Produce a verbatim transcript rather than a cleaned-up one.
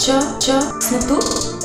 Cha cha, snip.